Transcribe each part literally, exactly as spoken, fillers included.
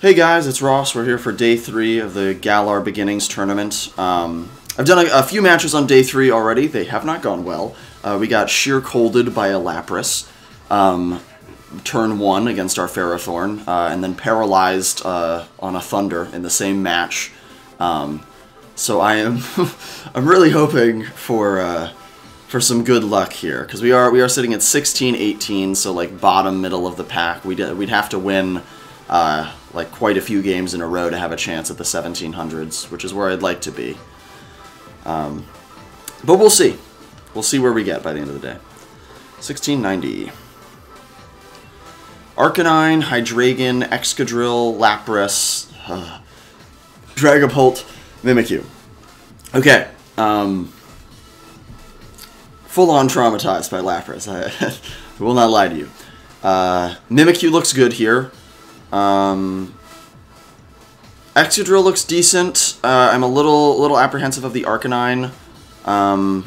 Hey guys, it's Ross. We're here for day three of the Galar Beginnings tournament. Um, I've done a, a few matches on day three already. They have not gone well. Uh, we got sheer colded by a Lapras, um, turn one against our Ferrothorn, uh, and then paralyzed uh, on a Thunder in the same match. Um, so I am, I'm really hoping for uh, for some good luck here, because we are we are sitting at sixteen eighteen, so like bottom middle of the pack. We'd we'd have to win. Uh, like quite a few games in a row to have a chance at the seventeen hundreds, which is where I'd like to be. Um, but we'll see. We'll see where we get by the end of the day. sixteen ninety. Arcanine, Hydreigon, Excadrill, Lapras, uh, Dragapult, Mimikyu. Okay. Um, full-on traumatized by Lapras. I, I will not lie to you. Uh, Mimikyu looks good here. Um, Excadrill looks decent. Uh, I'm a little little apprehensive of the Arcanine, um,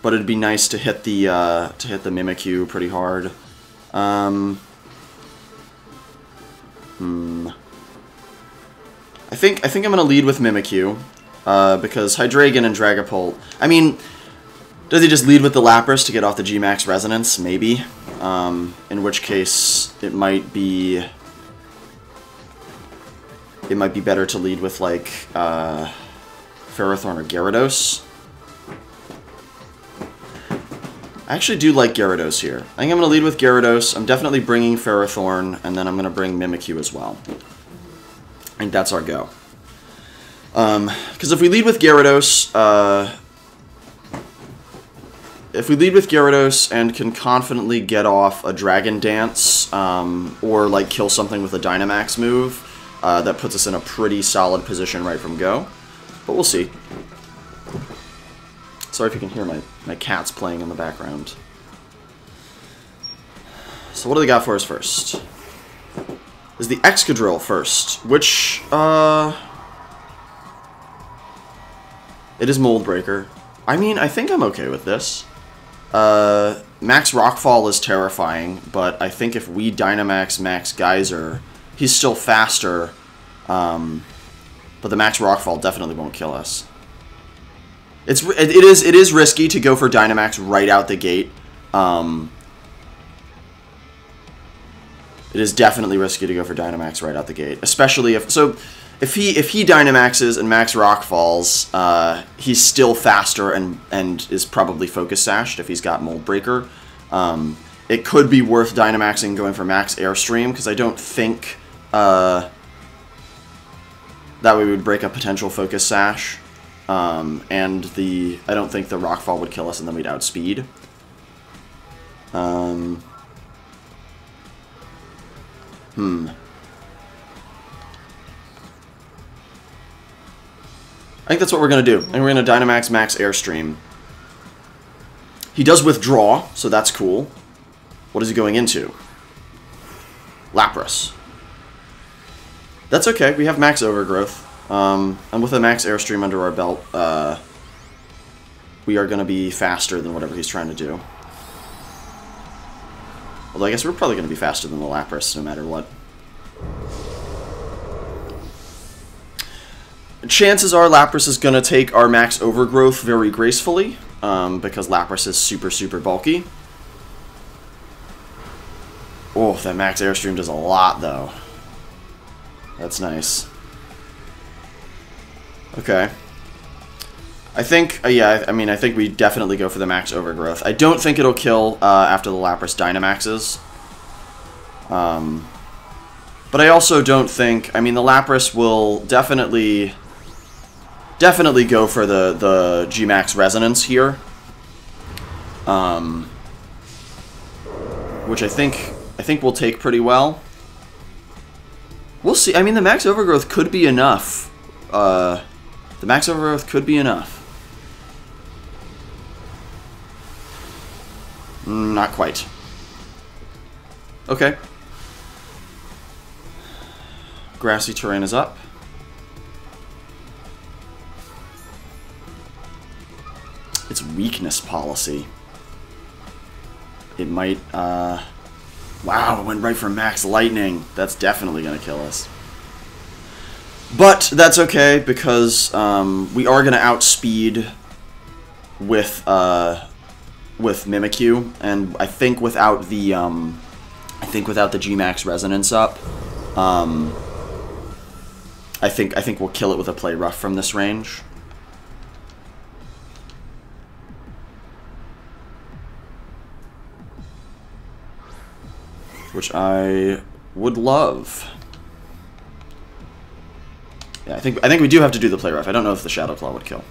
but it'd be nice to hit the uh, to hit the Mimikyu pretty hard. Um, hmm. I think I think I'm gonna lead with Mimikyu uh, because Hydreigon and Dragapult. I mean, does he just lead with the Lapras to get off the G max Resonance? Maybe. Um, in which case it might be. It might be better to lead with, like, uh, Ferrothorn or Gyarados. I actually do like Gyarados here. I think I'm going to lead with Gyarados. I'm definitely bringing Ferrothorn, and then I'm going to bring Mimikyu as well. I think that's our go. Um, because if we lead with Gyarados, uh... If we lead with Gyarados and can confidently get off a Dragon Dance, um, or, like, kill something with a Dynamax move, Uh, that puts us in a pretty solid position right from go, but we'll see. Sorry if you can hear my, my cats playing in the background. So what do they got for us first? Is the Excadrill first, which, uh... it is Moldbreaker. I mean, I think I'm okay with this. Uh, Max Rockfall is terrifying, but I think if we Dynamax Max Geyser, he's still faster, um, but the Max Rockfall definitely won't kill us. It's it is it is risky to go for Dynamax right out the gate. Um, it is definitely risky to go for Dynamax right out the gate, especially if so. If he if he Dynamaxes and Max Rockfalls, uh, he's still faster and and is probably Focus Sashed if he's got Moldbreaker. Um, it could be worth Dynamaxing going for Max Airstream because I don't think. Uh, that way we would break a potential Focus Sash, um, and the I don't think the Rockfall would kill us, and then we'd outspeed. Um, hmm. I think that's what we're gonna do, and we're gonna Dynamax Max Airstream. He does withdraw, so that's cool. What is he going into? Lapras. That's okay. We have Max Overgrowth. Um, and with a Max Airstream under our belt, uh, we are going to be faster than whatever he's trying to do. Although I guess we're probably going to be faster than the Lapras, no matter what. Chances are Lapras is going to take our Max Overgrowth very gracefully, um, because Lapras is super, super bulky. Oh, that Max Airstream does a lot, though. That's nice. Okay. I think, uh, yeah, I, I mean, I think we definitely go for the Max Overgrowth. I don't think it'll kill uh, after the Lapras Dynamaxes. Um, but I also don't think, I mean, the Lapras will definitely, definitely go for the, the G max Resonance here. Um, which I think, I think we'll take pretty well. We'll see. I mean, the Max Overgrowth could be enough. Uh, the Max Overgrowth could be enough. Not quite. Okay. Grassy terrain is up. It's weakness policy. It might, uh... Wow, it went right for Max Lightning. That's definitely going to kill us. But that's okay, because um, we are going to outspeed with uh, with Mimikyu, and I think without the um, I think without the G Max Resonance up, um, I think I think we'll kill it with a Play Rough from this range. Which I would love. Yeah, I think I think we do have to do the Play Rough. I don't know if the Shadow Claw would kill.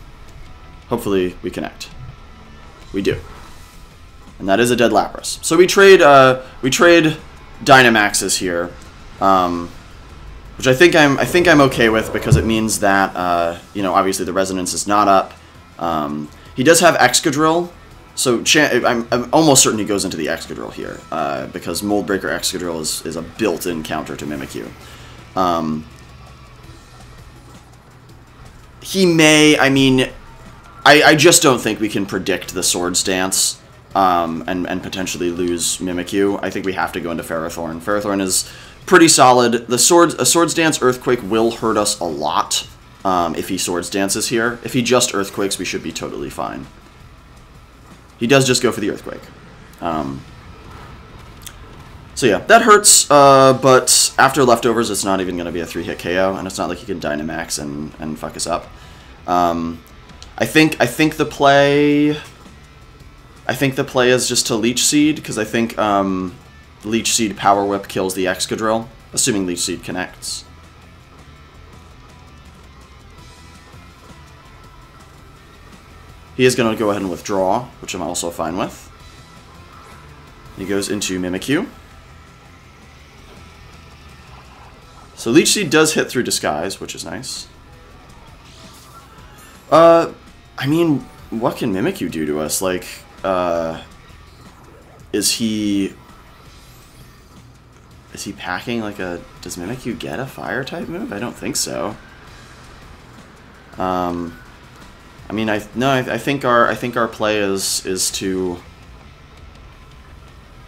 Hopefully we connect. We do, and that is a dead Lapras. So we trade uh, we trade Dynamaxes here, um, which I think I'm I think I'm okay with, because it means that uh, you know, obviously the Resonance is not up. Um, he does have Excadrill. So I'm, I'm almost certain he goes into the Excadrill here, uh, because Moldbreaker Excadrill is, is a built-in counter to Mimikyu. Um, he may, I mean, I, I just don't think we can predict the Swords Dance um, and, and potentially lose Mimikyu. I think we have to go into Ferrothorn. Ferrothorn is pretty solid. The swords, a Swords Dance Earthquake will hurt us a lot um, if he Swords Dances here. If he just Earthquakes, we should be totally fine. He does just go for the Earthquake. Um, so yeah, that hurts, uh, but after Leftovers, it's not even going to be a three-hit K O, and it's not like he can Dynamax and, and fuck us up. Um, I think I think the play... I think the play is just to Leech Seed, because I think um, Leech Seed Power Whip kills the Excadrill, assuming Leech Seed connects. He is going to go ahead and withdraw, which I'm also fine with. He goes into Mimikyu. So Leech Seed does hit through Disguise, which is nice. Uh, I mean, what can Mimikyu do to us? Like, uh, is he... Is he packing like a... Does Mimikyu get a Fire-type move? I don't think so. Um... I mean, I no, I, I think our I think our play is is to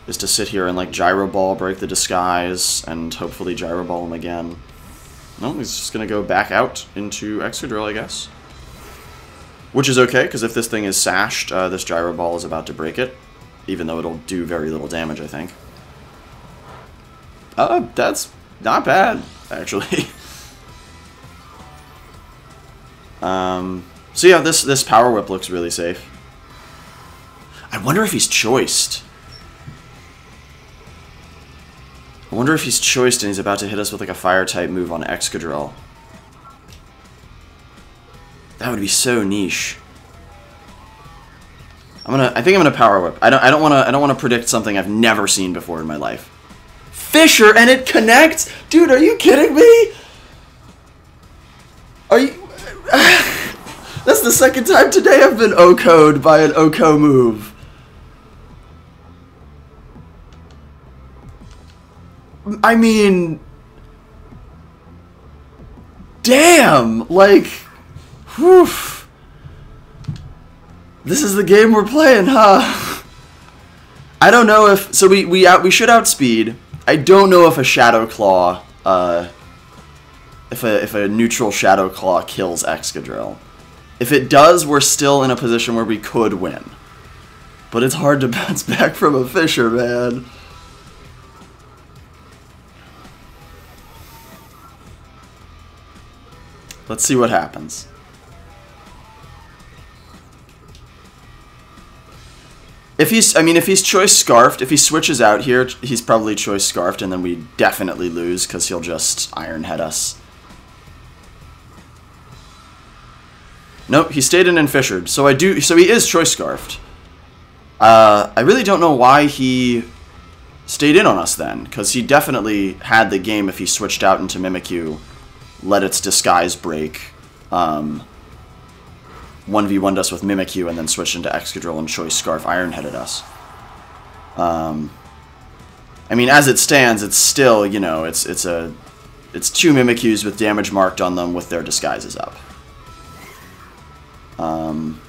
is to sit here and like Gyro Ball, break the Disguise, and hopefully Gyro Ball him again. No, he's just gonna go back out into Excadrill, I guess, which is okay, because if this thing is sashed, uh, this Gyro Ball is about to break it, even though it'll do very little damage, I think. Uh, that's not bad, actually. um. So yeah, this, this Power Whip looks really safe. I wonder if he's choiced. I wonder if he's choiced and he's about to hit us with like a Fire-type move on Excadrill. That would be so niche. I'm gonna. I think I'm gonna Power Whip. I don't. I don't want to. I don't want to predict something I've never seen before in my life. Fissure, and it connects, dude. Are you kidding me? Are you? That's the second time today I've been O-Co'd by an O-Co move. I mean... Damn! Like... Whew. This is the game we're playing, huh? I don't know if... So we, we, out, we should outspeed. I don't know if a Shadow Claw... Uh, if, a, if a neutral Shadow Claw kills Excadrill. If it does, we're still in a position where we could win. But it's hard to bounce back from a Fissure, man. Let's see what happens. If he's, I mean, if he's Choice Scarfed, if he switches out here, he's probably Choice Scarfed, and then we definitely lose, because he'll just Iron Head us. Nope, he stayed in and fissured. So I do. So he is Choice Scarfed. Uh, I really don't know why he stayed in on us then, because he definitely had the game if he switched out into Mimikyu, let its Disguise break, um, one v one'd us with Mimikyu, and then switched into Excadrill and Choice Scarf Iron-headed us. Um, I mean, as it stands, it's still, you know, it's it's a it's two Mimikyus with damage marked on them with their Disguises up. Um,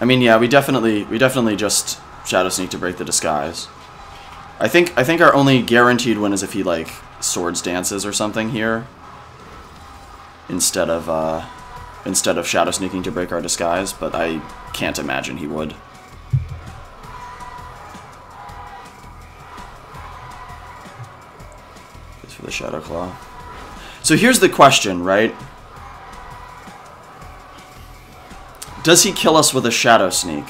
I mean, yeah, we definitely, we definitely just Shadow Sneak to break the disguise. I think I think our only guaranteed win is if he like Swords Dances or something here. Instead of uh, instead of Shadow Sneaking to break our disguise, but I can't imagine he would. Just for the Shadow Claw. So here's the question, right? Does he kill us with a Shadow Sneak?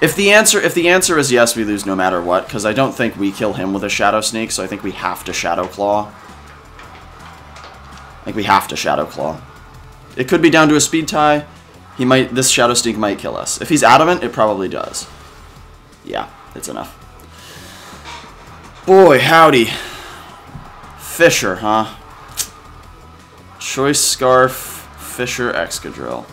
If the answer if the answer is yes, we lose no matter what, because I don't think we kill him with a Shadow Sneak, so I think we have to Shadow Claw. I think we have to Shadow Claw. It could be down to a speed tie. He might this Shadow Sneak might kill us. If he's adamant, it probably does. Yeah, it's enough. Boy, howdy. Fissure, huh? Choice Scarf, Fissure, Excadrill.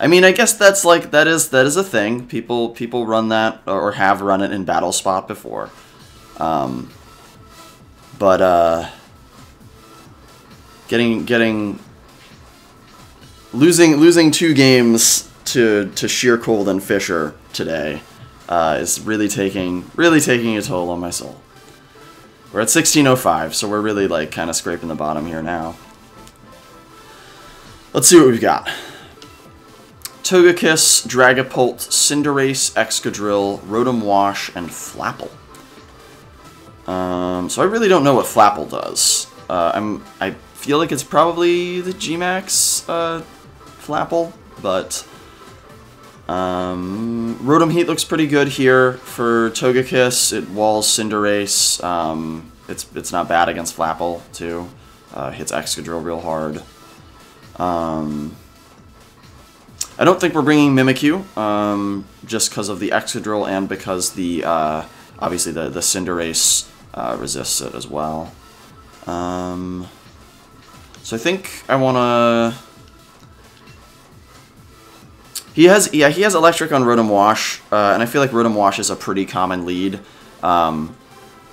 I mean, I guess that's like that is that is a thing. People people run that or have run it in Battle Spot before, um, but uh, getting getting losing losing two games to to sheer cold and Fissure today uh, is really taking really taking a toll on my soul. We're at sixteen oh five, so we're really like kind of scraping the bottom here now. Let's see what we've got. Togekiss, Dragapult, Cinderace, Excadrill, Rotom Wash, and Flapple. Um, so I really don't know what Flapple does. Uh, I'm I feel like it's probably the G max uh, Flapple, but um, Rotom Heat looks pretty good here for Togekiss. It walls Cinderace. Um, it's it's not bad against Flapple too. Uh, hits Excadrill real hard. Um, I don't think we're bringing Mimikyu, um, just because of the Excadrill and because the, uh, obviously the, the Cinderace uh, resists it as well. Um, so I think I want to... He has, yeah, he has Electric on Rotom Wash, uh, and I feel like Rotom Wash is a pretty common lead. Um,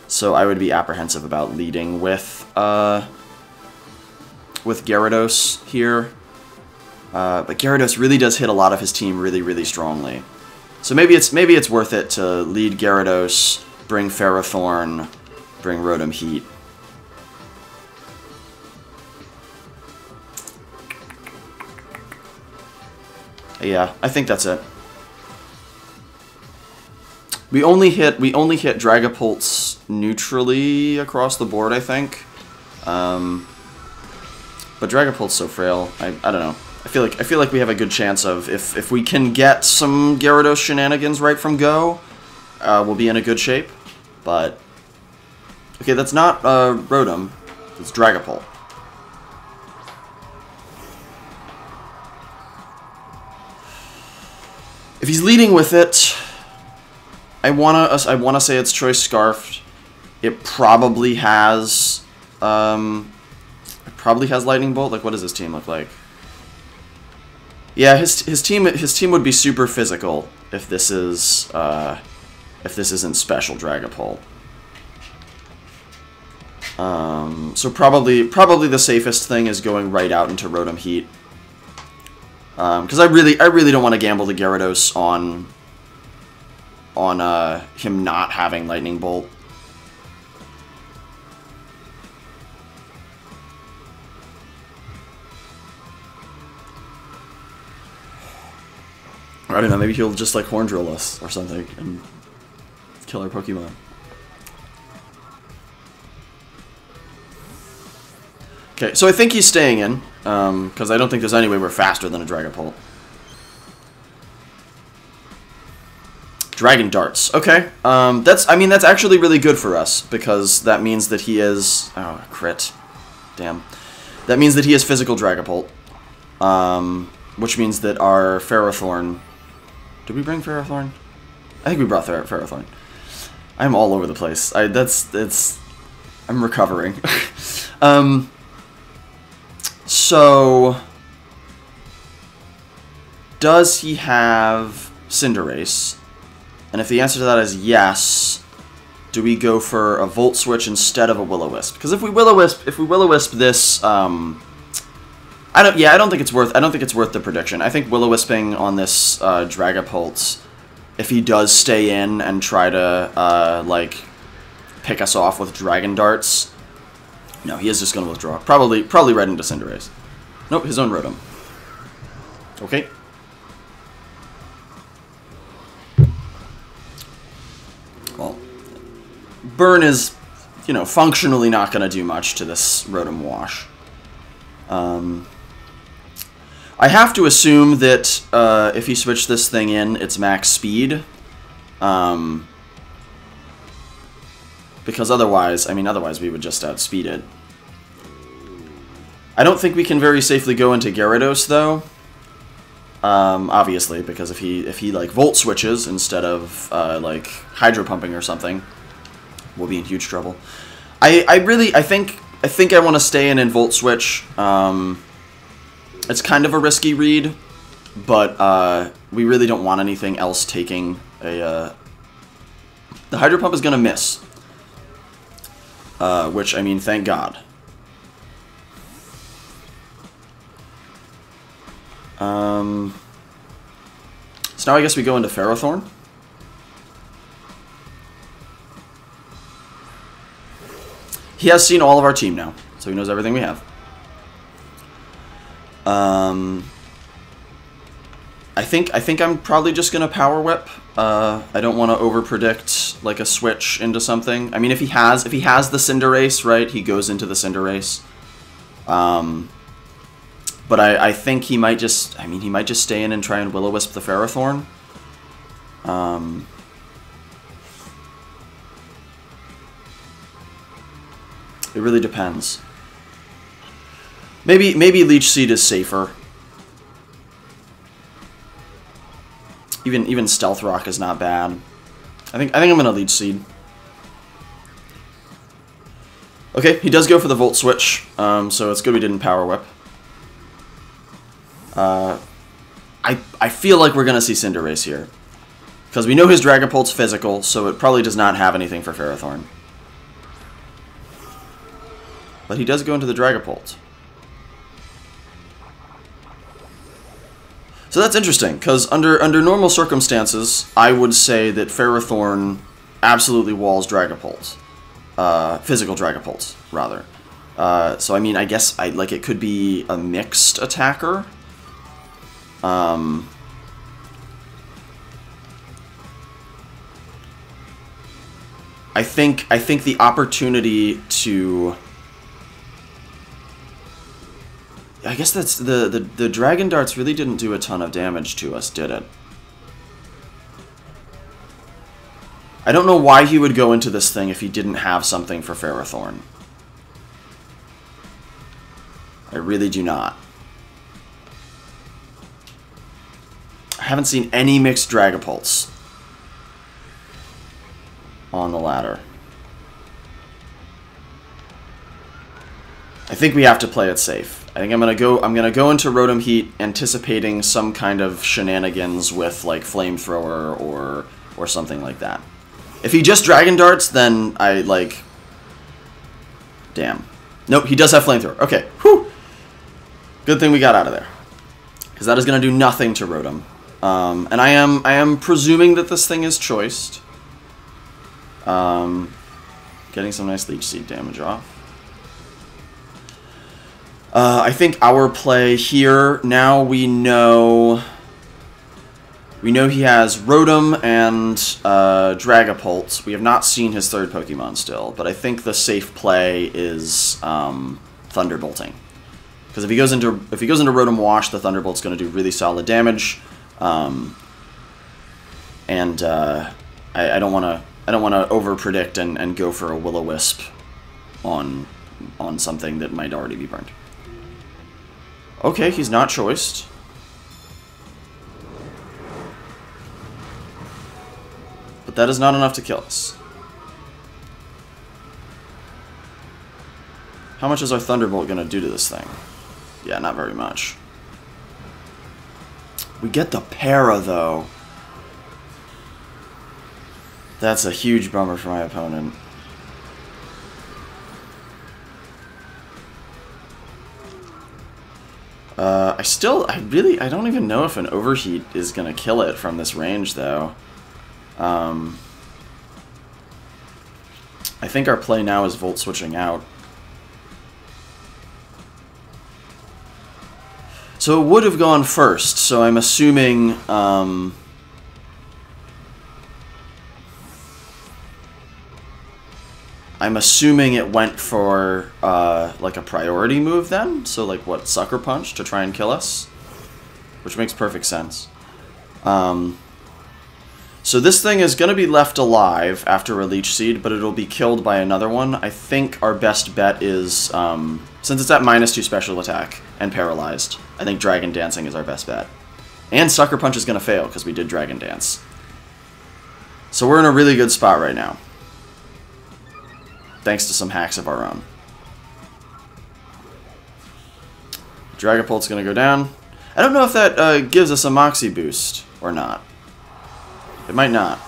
so I would be apprehensive about leading with, uh, with Gyarados here. Uh, but Gyarados really does hit a lot of his team really, really strongly. So maybe it's maybe it's worth it to lead Gyarados, bring Ferrothorn, bring Rotom Heat. Yeah, I think that's it. We only hit we only hit Dragapults neutrally across the board, I think. Um, but Dragapult's so frail. I I don't know. I feel like I feel like we have a good chance of if if we can get some Gyarados shenanigans right from go, uh, we'll be in a good shape. But okay, that's not uh, Rotom, it's Dragapult. If he's leading with it, I wanna I wanna say it's Choice Scarf. It probably has um, it probably has Lightning Bolt. Like, what does this team look like? Yeah, his his team his team would be super physical if this is uh, if this isn't special Dragapult. Um, so probably probably the safest thing is going right out into Rotom Heat, because um, I really I really don't want to gamble the Gyarados on on uh, him not having Lightning Bolt. I don't know, maybe he'll just like Horn Drill us or something and kill our Pokemon. Okay, so I think he's staying in, because um, I don't think there's any way we're faster than a Dragapult. Dragon Darts, okay. Um, that's, I mean, that's actually really good for us, because that means that he is... Oh, crit. Damn. That means that he is physical Dragapult. Um... Which means that our Ferrothorn... Did we bring Ferrothorn? I think we brought Fer Ferrothorn. I'm all over the place. I that's it's. I'm recovering. um. So, does he have Cinderace? And if the answer to that is yes, do we go for a Volt Switch instead of a Will-O-Wisp? Because if we Will-O-Wisp, if we Will-O-Wisp this, um. I don't. Yeah, I don't think it's worth. I don't think it's worth the prediction. I think Will-O-Wisping on this uh, Dragapult if he does stay in and try to, uh, like, pick us off with Dragon Darts. No, he is just going to withdraw. Probably probably right into Cinderace. Nope, his own Rotom. Okay. Well, burn is, you know, functionally not going to do much to this Rotom Wash. Um, I have to assume that uh, if you switch this thing in, it's max speed. Um, because otherwise, I mean, otherwise we would just outspeed it. I don't think we can very safely go into Gyarados, though. Um, obviously, because if he, if he like, Volt Switches instead of, uh, like, Hydro Pumping or something, we'll be in huge trouble. I, I really, I think... I think I want to stay in and Volt Switch. Um, it's kind of a risky read, but uh, we really don't want anything else taking a... Uh... The Hydro Pump is going to miss. Uh, which, I mean, thank God. Um, so now I guess we go into Ferrothorn. He has seen all of our team now, so he knows everything we have. Um, I think I think I'm probably just gonna Power Whip. Uh, I don't want to overpredict like a switch into something. I mean, if he has if he has the Cinderace, right, he goes into the Cinderace. Um, but I I think he might just I mean he might just stay in and try and Will-O-Wisp the Ferrothorn. Um. It really depends. Maybe maybe Leech Seed is safer. Even even Stealth Rock is not bad. I think I think I'm gonna Leech Seed. Okay, he does go for the Volt Switch, um, so it's good we didn't Power Whip. Uh, I I feel like we're gonna see Cinderace here, because we know his Dragapult's physical, so it probably does not have anything for Ferrothorn. But he does go into the Dragapult. So that's interesting, because under under normal circumstances, I would say that Ferrothorn absolutely walls Dragapult. Uh, physical Dragapult, rather. Uh, so I mean, I guess I like it could be a mixed attacker. Um... I think, I think the opportunity to... I guess that's the, the the Dragon Darts really didn't do a ton of damage to us, did it? I don't know why he would go into this thing if he didn't have something for Ferrothorn. I really do not. I haven't seen any mixed Dragapults on the ladder. I think we have to play it safe. I think I'm gonna go. I'm gonna go into Rotom Heat, anticipating some kind of shenanigans with like Flamethrower or or something like that. If he just Dragon Darts, then I like. Damn. Nope. He does have Flamethrower. Okay. Whew. Good thing we got out of there, because that is gonna do nothing to Rotom. Um, and I am I am presuming that this thing is choiced. Um, getting some nice Leech Seed damage off. Uh, I think our play here, now we know we know he has Rotom and uh, Dragapult. We have not seen his third Pokemon still, but I think the safe play is um, Thunderbolting. Because if he goes into if he goes into Rotom Wash, the Thunderbolt's going to do really solid damage, um, and uh, I, I don't want to I don't want to overpredict and and go for a Will-O-Wisp on on something that might already be burned. Okay, he's not choiced. But that is not enough to kill us. How much is our Thunderbolt going to do to this thing? Yeah, not very much. We get the Para, though. That's a huge bummer for my opponent. Uh, I still, I really, I don't even know if an Overheat is going to kill it from this range, though. Um, I think our play now is Volt switching out. So it would have gone first, so I'm assuming... Um, I'm assuming it went for, uh, like, a priority move then? So, like, what, Sucker Punch to try and kill us? Which makes perfect sense. Um, so this thing is going to be left alive after a Leech Seed, but it'll be killed by another one. I think our best bet is, um, since it's at minus two special attack and paralyzed, I think Dragon Dancing is our best bet. And Sucker Punch is going to fail, because we did Dragon Dance. So we're in a really good spot right now, thanks to some hacks of our own. Dragapult's gonna go down. I don't know if that uh, gives us a Moxie boost or not. It might not.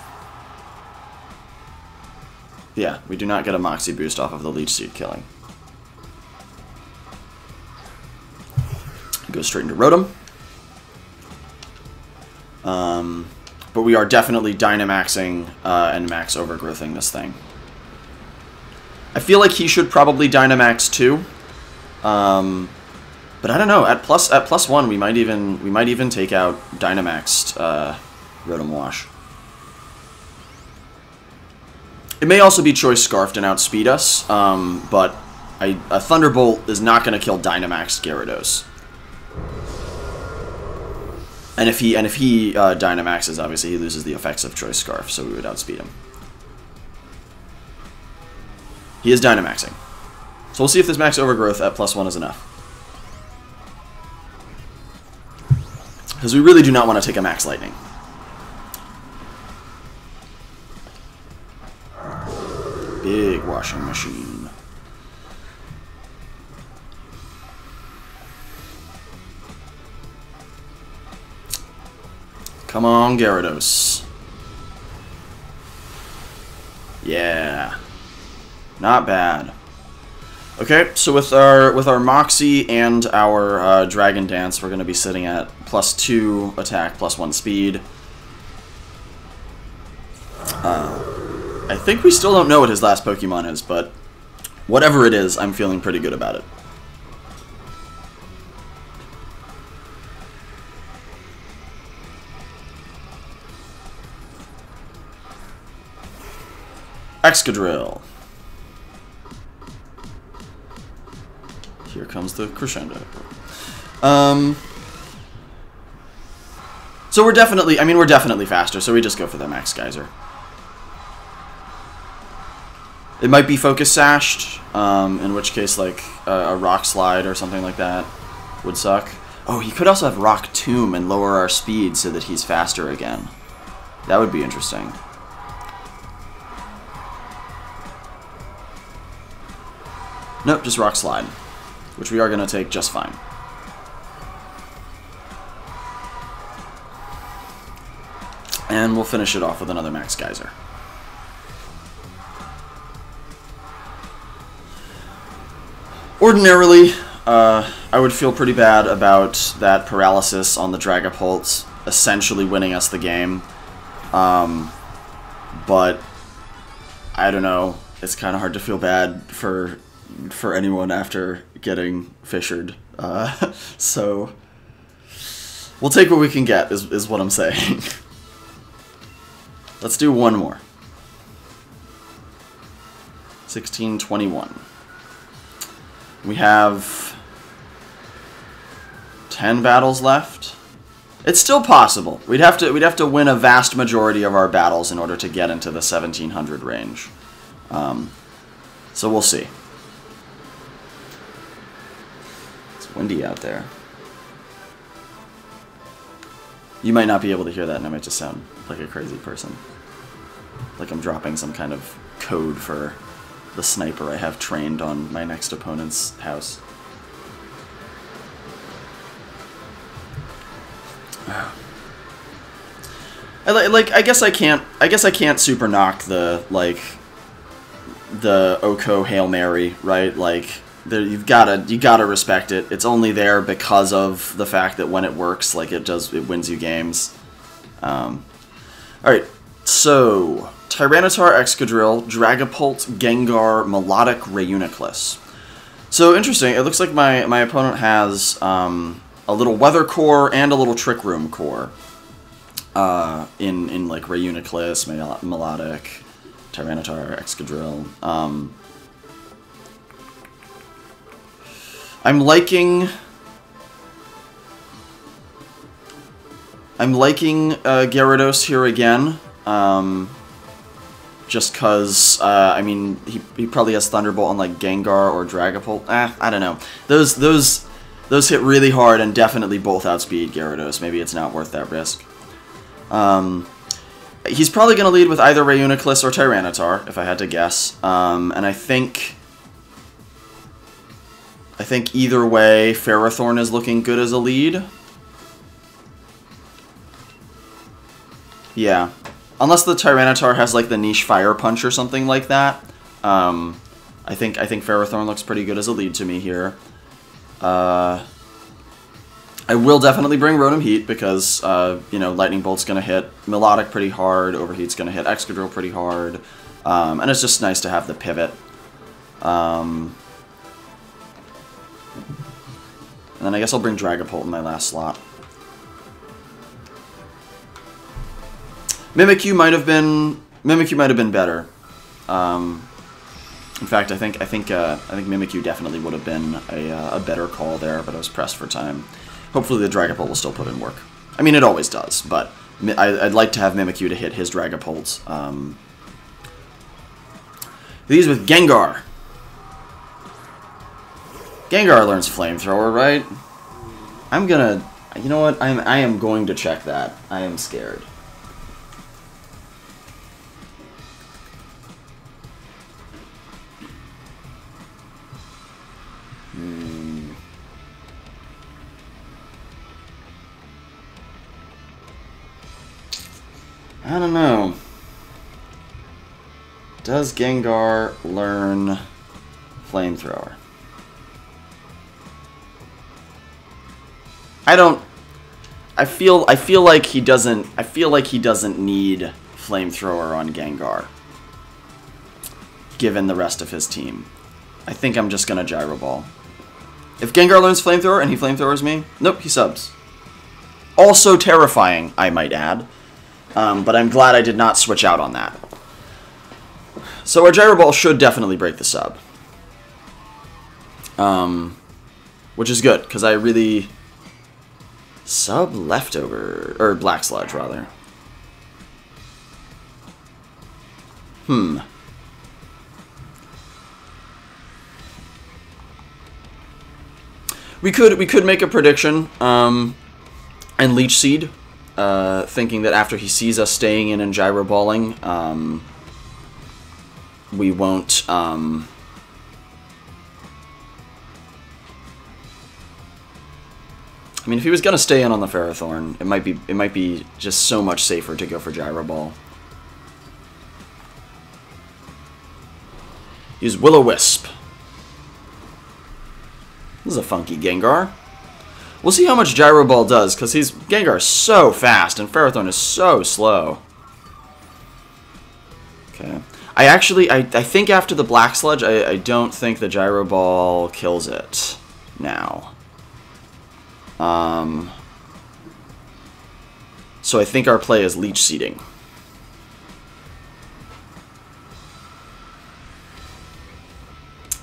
Yeah, we do not get a Moxie boost off of the Leech Seed killing. Go straight into Rotom. Um, but we are definitely Dynamaxing uh, and Max Overgrowthing this thing. I feel like he should probably Dynamax too, um, but I don't know. At plus at plus one, we might even we might even take out Dynamaxed uh, Rotom Wash. It may also be Choice Scarfed and outspeed us, um, but I, a Thunderbolt is not going to kill Dynamaxed Gyarados. And if he and if he uh, Dynamaxes, obviously he loses the effects of Choice Scarf, so we would outspeed him. He is Dynamaxing. So we'll see if this Max Overgrowth at plus one is enough. Because we really do not want to take a Max Lightning. Big washing machine. Come on, Gyarados. Yeah. Not bad. Okay, so with our with our Moxie and our uh, Dragon Dance, we're going to be sitting at plus two attack, plus one speed. Uh, I think we still don't know what his last Pokemon is, but whatever it is, I'm feeling pretty good about it. Excadrill. Here comes the crescendo. Um, so we're definitely, I mean, we're definitely faster, so we just go for the Max Geyser. It might be Focus Sashed, um, in which case, like, uh, a Rock Slide or something like that would suck. Oh, he could also have Rock Tomb and lower our speed so that he's faster again. That would be interesting. Nope, just Rock Slide, which we are going to take just fine. And we'll finish it off with another Max Geyser. Ordinarily, uh, I would feel pretty bad about that paralysis on the Dragapult essentially winning us the game. Um, but, I don't know, it's kind of hard to feel bad for... for anyone after getting fissured. Uh, so we'll take what we can get is, is what I'm saying. Let's do one more. sixteen twenty-one. We have ten battles left. It's still possible. We'd have to we'd have to win a vast majority of our battles in order to get into the seventeen hundred range. Um, so we'll see. Windy out there. You might not be able to hear that, and I might just sound like a crazy person. Like I'm dropping some kind of code for the sniper I have trained on my next opponent's house. I like I guess I can't I guess I can't super knock the like the Oko Hail Mary, right? Like There, you've gotta you gotta respect it. It's only there because of the fact that when it works, like it does, it wins you games. Um, all right, So, Tyranitar, Excadrill, Dragapult, Gengar, Melodic, Reuniclus. So, interesting, it looks like my, my opponent has um, a little Weather Core and a little Trick Room Core. Uh, in, in like, Reuniclus, Melodic, Tyranitar, Excadrill. Um, I'm liking... I'm liking uh, Gyarados here again. Um, just because, uh, I mean, he, he probably has Thunderbolt on, like, Gengar or Dragapult. Eh, I don't know. Those, those, those hit really hard and definitely both outspeed Gyarados. Maybe it's not worth that risk. Um, he's probably going to lead with either Reuniclus or Tyranitar, if I had to guess. Um, and I think... I think either way, Ferrothorn is looking good as a lead. Yeah. Unless the Tyranitar has, like, the niche Fire Punch or something like that. Um, I think, I think Ferrothorn looks pretty good as a lead to me here. Uh... I will definitely bring Rotom Heat because, uh, you know, Lightning Bolt's going to hit Melodic pretty hard, Overheat's going to hit Excadrill pretty hard, um, and it's just nice to have the pivot. Um, and then I guess I'll bring Dragapult in my last slot. Mimikyu might have been Mimikyu might have been better. Um, in fact, I think I think uh, I think Mimikyu definitely would have been a, uh, a better call there, but I was pressed for time. Hopefully the Dragapult will still put in work. I mean, it always does, but I'd like to have Mimikyu to hit his Dragapults. Um, these with Gengar. Gengar learns Flamethrower, right? I'm gonna... You know what? I'm, I am going to check that. I am scared. I don't know. Does Gengar learn Flamethrower? I don't. I feel. I feel like he doesn't. I feel like he doesn't need Flamethrower on Gengar, given the rest of his team. I think I'm just gonna Gyro Ball. If Gengar learns Flamethrower and he Flamethrowers me, nope, he subs. Also terrifying, I might add. Um, but I'm glad I did not switch out on that. So our Gyro Ball should definitely break the sub. Um, which is good, because I really... Sub Leftover... Or Black Sludge, rather. Hmm. We could, we could make a prediction, um, and Leech Seed. Uh, thinking that after he sees us staying in and Gyro Balling, um, we won't, um, I mean, if he was gonna stay in on the Ferrothorn, it might be, it might be just so much safer to go for Gyro Ball. Use Will-O-Wisp. This is a funky Gengar. We'll see how much Gyro Ball does, because he's Gengar is so fast, and Ferrothorn is so slow. Okay. I actually, I, I think after the Black Sludge, I, I don't think the Gyro Ball kills it now. Um, so I think our play is Leech Seeding.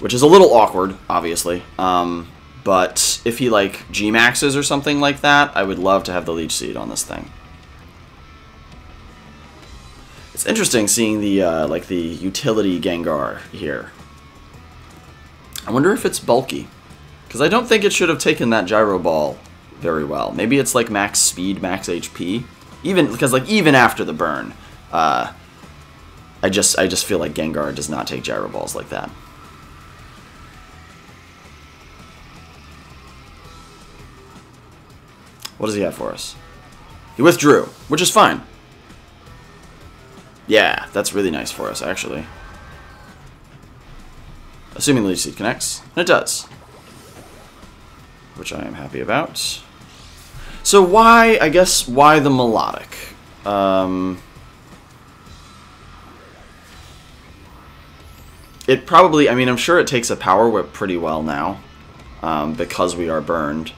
Which is a little awkward, obviously. Um... But if he, like, G-Maxes or something like that, I would love to have the Leech Seed on this thing. It's interesting seeing the, uh, like, the utility Gengar here. I wonder if it's bulky. Because I don't think it should have taken that Gyro Ball very well. Maybe it's, like, max speed, max H P. Even, because, like, even after the burn, uh, I just, I just feel like Gengar does not take Gyro Balls like that. What does he have for us? He withdrew, which is fine. Yeah, that's really nice for us, actually. Assuming Leech Seed connects, and it does. Which I am happy about. So why, I guess, why the Melodic? Um, it probably, I mean, I'm sure it takes a Power Whip pretty well now, um, because we are burned.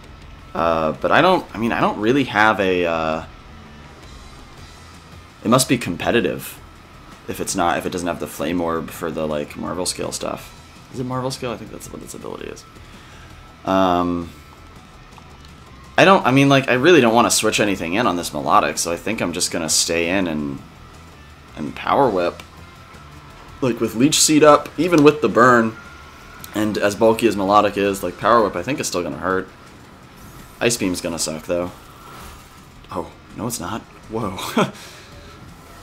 Uh, but I don't, I mean, I don't really have a, uh, it must be competitive if it's not, if it doesn't have the Flame Orb for the, like, Marvel Scale stuff. Is it Marvel Scale? I think that's what its ability is. Um, I don't, I mean, like, I really don't want to switch anything in on this Melodic, so I think I'm just going to stay in and, and Power Whip. Like, with Leech Seed up, even with the burn, and as bulky as Melodic is, like, Power Whip I think is still going to hurt. Ice Beam's gonna suck, though. Oh, no it's not. Whoa.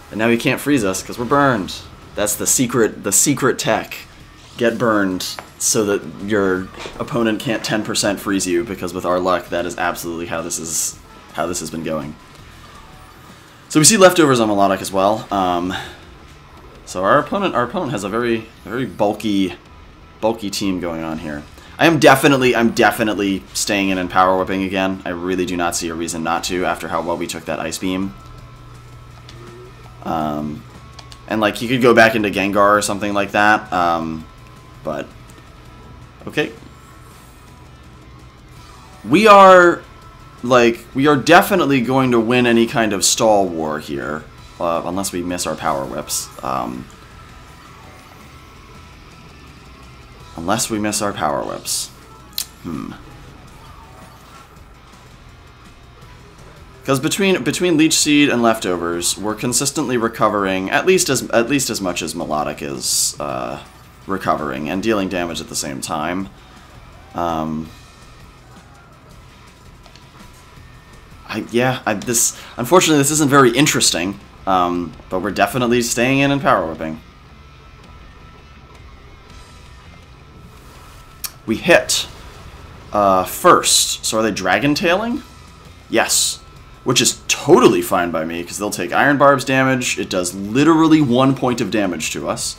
And now he can't freeze us, because we're burned. That's the secret, the secret tech. Get burned so that your opponent can't ten percent freeze you, because with our luck, that is absolutely how this is, how this has been going. So we see leftovers on Melodic as well. Um, so our opponent, our opponent has a very, very bulky, bulky team going on here. I am definitely, I'm definitely staying in and Power Whipping again. I really do not see a reason not to after how well we took that Ice Beam. Um, and, like, you could go back into Gengar or something like that. Um, but, okay. We are, like, we are definitely going to win any kind of stall war here. Uh, unless we miss our Power Whips. Um... Unless we miss our Power Whips. Hmm. Because between between Leech Seed and leftovers, we're consistently recovering at least as at least as much as Melodic is uh, recovering and dealing damage at the same time. Um. I yeah. I, this unfortunately this isn't very interesting. Um. But we're definitely staying in and Power Whipping. We hit uh, first, so are they Dragon Tailing? Yes, which is totally fine by me, because they'll take Iron Barb's damage. It does literally one point of damage to us.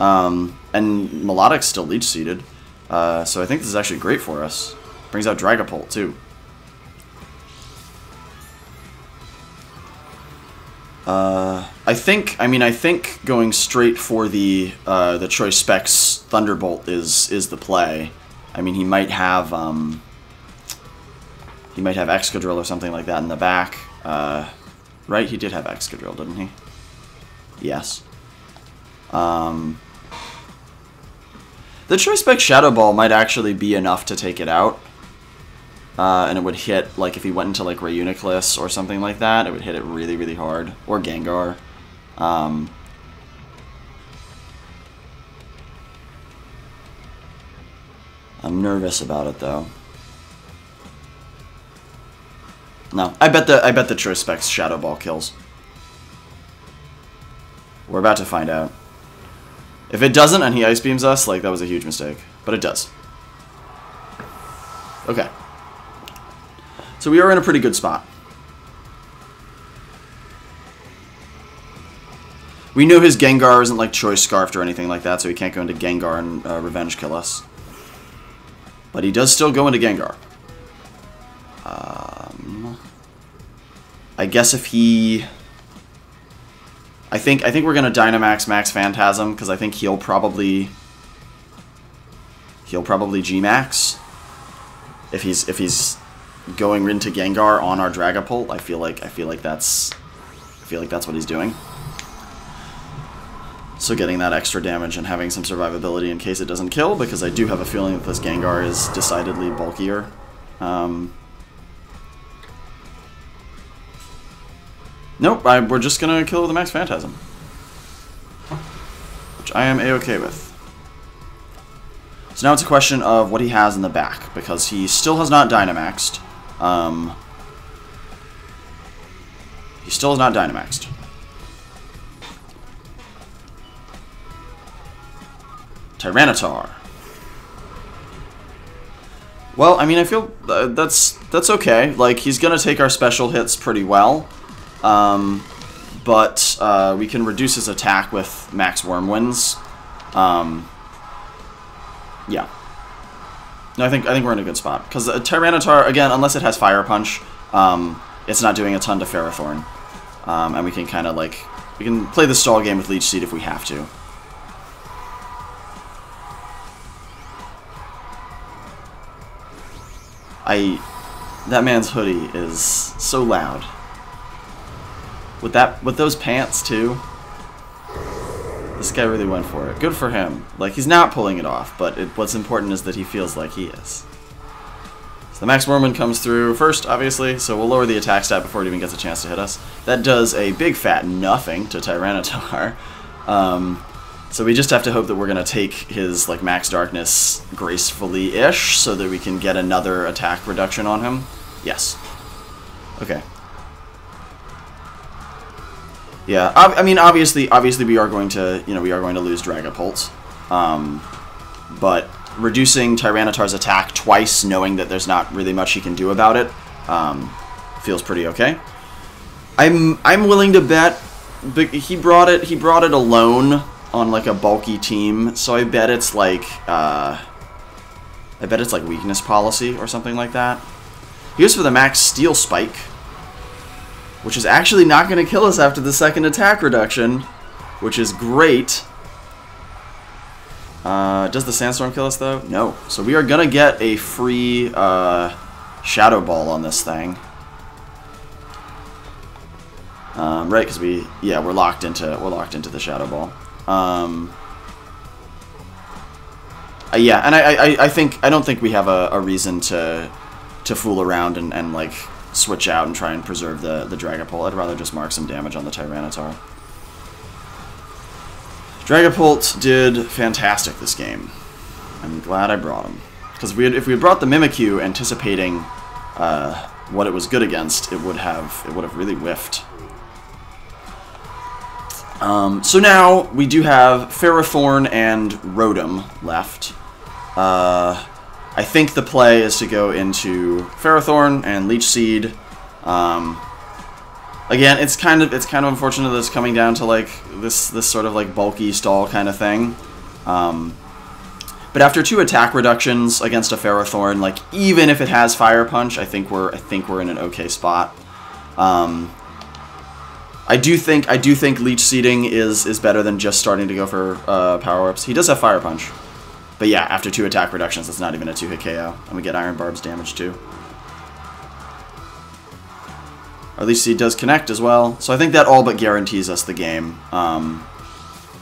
Um, and Melodic's still Leech Seeded, uh, so I think this is actually great for us. Brings out Dragapult, too. Uh, I think, I mean, I think going straight for the, uh, the Choice Specs Thunderbolt is, is the play. I mean, he might have, um, he might have Excadrill or something like that in the back. Uh, right? He did have Excadrill, didn't he? Yes. Um, the Choice Specs Shadow Ball might actually be enough to take it out. Uh, and it would hit, like, if he went into, like, Reuniclus or something like that, it would hit it really, really hard. Or Gengar. Um, I'm nervous about it, though. No, I bet the I bet the Choice Specs Shadow Ball kills. We're about to find out. If it doesn't and he Ice Beams us, like, that was a huge mistake. But it does. Okay. So we are in a pretty good spot. We know his Gengar isn't, like, Choice Scarfed or anything like that, so he can't go into Gengar and uh, Revenge Kill us. But he does still go into Gengar. Um, I guess if he... I think, I think we're going to Dynamax Max Phantasm, because I think he'll probably... He'll probably G-Max. If he's... If he's going into Gengar on our Dragapult, I feel like I feel like that's I feel like that's what he's doing. So getting that extra damage and having some survivability in case it doesn't kill, because I do have a feeling that this Gengar is decidedly bulkier. Um, nope, I, we're just gonna kill the Max Phantasm, which I am a-okay with. So now it's a question of what he has in the back, because he still has not Dynamaxed. Um, he still is not Dynamaxed. Tyranitar. Well, I mean, I feel uh, that's that's okay. Like, he's gonna take our special hits pretty well, um, but uh, we can reduce his attack with Max Wormwinds. Um, yeah. No, I think I think we're in a good spot, because Tyranitar, again, unless it has Fire Punch, um, it's not doing a ton to Ferrothorn, um, and we can kind of like we can play the stall game with Leech Seed if we have to. I... That man's hoodie is so loud. With that, with those pants too, this guy really went for it. Good for him. Like, he's not pulling it off, but it, what's important is that he feels like he is. So the Max Mormon comes through first, obviously, so we'll lower the attack stat before it even gets a chance to hit us. That does a big fat nothing to Tyranitar. Um, so we just have to hope that we're going to take his like Max Darkness gracefully-ish so that we can get another attack reduction on him. Yes. Okay. Yeah, I mean, obviously, obviously, we are going to, you know, we are going to lose Dragapult, um, but reducing Tyranitar's attack twice, knowing that there's not really much he can do about it, um, feels pretty okay. I'm, I'm willing to bet, but he brought it, he brought it alone on like a bulky team, so I bet it's like, uh, I bet it's like weakness policy or something like that. He goes for the Max Steel Spike, which is actually not going to kill us after the second attack reduction, which is great. Uh, does the Sandstorm kill us, though? No. So we are going to get a free uh, Shadow Ball on this thing. Um, right, because we... Yeah, we're locked into, we're locked into the Shadow Ball. Um, uh, yeah, and I, I, I think... I don't think we have a, a reason to, to fool around and, and like... switch out and try and preserve the, the Dragapult. I'd rather just mark some damage on the Tyranitar. Dragapult did fantastic this game. I'm glad I brought him. Because we had, if we had brought the Mimikyu anticipating uh, what it was good against, it would have it would have really whiffed. Um, so now we do have Ferrothorn and Rotom left. Uh... I think the play is to go into Ferrothorn and Leech Seed. Um, again, it's kind of it's kind of unfortunate that it's coming down to like this this sort of like bulky stall kind of thing. Um, but after two attack reductions against a Ferrothorn, like even if it has Fire Punch, I think we're I think we're in an okay spot. Um, I do think I do think Leech Seeding is is better than just starting to go for uh, power ups. He does have Fire Punch. But yeah, after two attack reductions, that's not even a two-hit K O. And we get Iron Barb's damage too. Or at least he does connect as well. So I think that all but guarantees us the game. Um,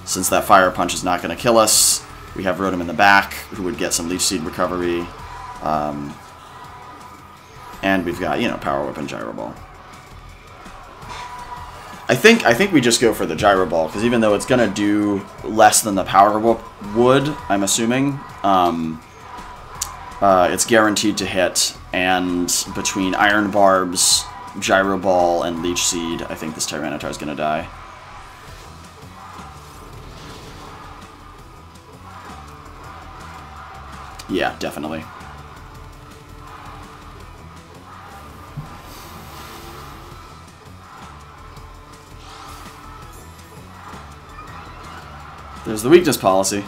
since that Fire Punch is not going to kill us, we have Rotom in the back, who would get some Leech Seed recovery. Um, and we've got, you know, Power Whip and Gyro Ball. I think I think we just go for the Gyro Ball, because even though it's going to do less than the Power Whip would, I'm assuming, um, uh, it's guaranteed to hit, and between Iron Barbs, Gyro Ball, and Leech Seed, I think this Tyranitar is going to die. Yeah, definitely. There's the weakness policy.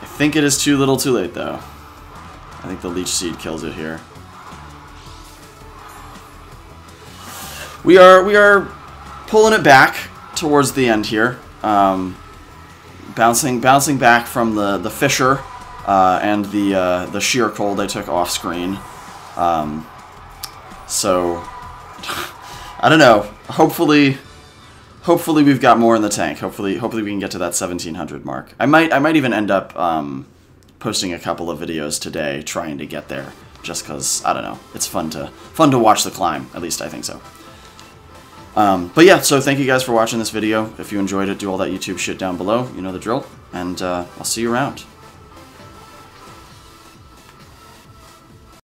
I think it is too little too late, though. I think the Leech Seed kills it here. We are we are pulling it back towards the end here. Um, bouncing bouncing back from the, the Fissure uh, and the uh, the sheer cold I took off screen. Um, so I don't know. Hopefully Hopefully we've got more in the tank. Hopefully, hopefully we can get to that seventeen hundred mark. I might, I might even end up um, posting a couple of videos today trying to get there, just because I don't know. It's fun to, fun to watch the climb. At least I think so. Um, but yeah, so thank you guys for watching this video. If you enjoyed it, do all that YouTube shit down below. You know the drill, and uh, I'll see you around.